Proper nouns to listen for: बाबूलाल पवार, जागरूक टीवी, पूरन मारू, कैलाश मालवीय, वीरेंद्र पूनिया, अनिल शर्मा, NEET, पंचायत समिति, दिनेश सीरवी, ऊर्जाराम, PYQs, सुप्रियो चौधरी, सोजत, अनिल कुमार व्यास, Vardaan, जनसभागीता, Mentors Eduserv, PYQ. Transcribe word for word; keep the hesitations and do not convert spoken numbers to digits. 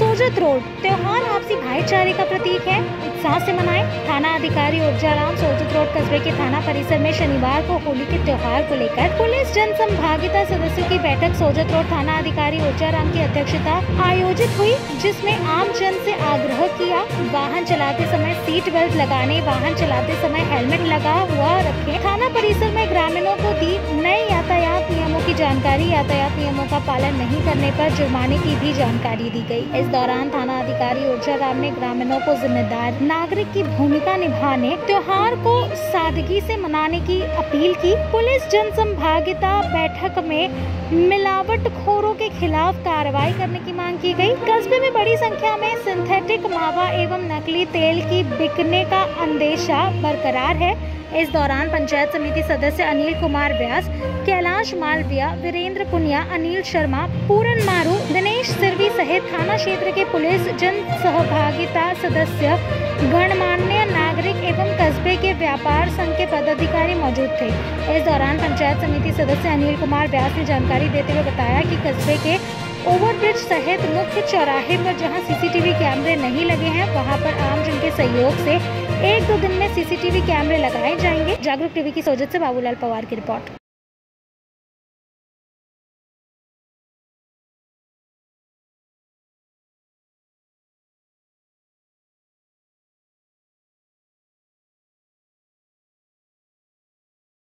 सोजत road त्योहार आपसी भाईचारे का प्रतीक है, उत्साह से मनाएं। थाना अधिकारी ऊर्जाराम सोजत रोड कस्बे के थाना परिसर में शनिवार को होली के त्योहार को लेकर पुलिस जन सहभागिता सदस्यों की बैठक सोजत रोड थाना अधिकारी ऊर्जाराम की अध्यक्षता आयोजित हुई, जिसमें आम जन से आग्रह किया वाहन चलाते समय सीट बेल्ट लगाने, वाहन चलाते समय हेलमेट लगा हुआ रखें। थाना परिसर में ग्रामीणों को दी नए यातायात नियमों की जानकारी, यातायात नियमों का पालन नहीं करने पर जुर्माने की भी जानकारी दी गई। इस दौरान थाना अधिकारी ऊर्जाराम ने ग्रामीणों को जिम्मेदार नागरिक की भूमिका निभाने, त्योहार को सादगी से मनाने की अपील की। पुलिस जन सहभागिता बैठक में मिलावट खोरों के खिलाफ कार्रवाई करने की मांग की गई। कस्बे में बड़ी संख्या में सिंथेटिक मावा एवं नकली तेल की बिकने का अंदेशा बरकरार है। इस दौरान पंचायत समिति सदस्य अनिल कुमार व्यास, कैलाश मालवीय, वीरेंद्र पूनिया, अनिल शर्मा, पूरन मारू, दिनेश सीरवी सहित थाना क्षेत्र के पुलिस जन सहभागिता सदस्य, गणमान्य नागरिक एवं कस्बे के व्यापार संघ के पदाधिकारी मौजूद थे। इस दौरान पंचायत समिति सदस्य अनिल कुमार व्यास ने जानकारी देते हुए बताया कि कस्बे के ओवरब्रिज सहित मुख्य चौराहे पर जहां सीसीटीवी कैमरे नहीं लगे हैं, वहां पर आमजन के सहयोग से एक दो दिन में सीसीटीवी कैमरे लगाए जाएंगे। जागरूक टीवी की सोजत से बाबूलाल पवार की रिपोर्ट।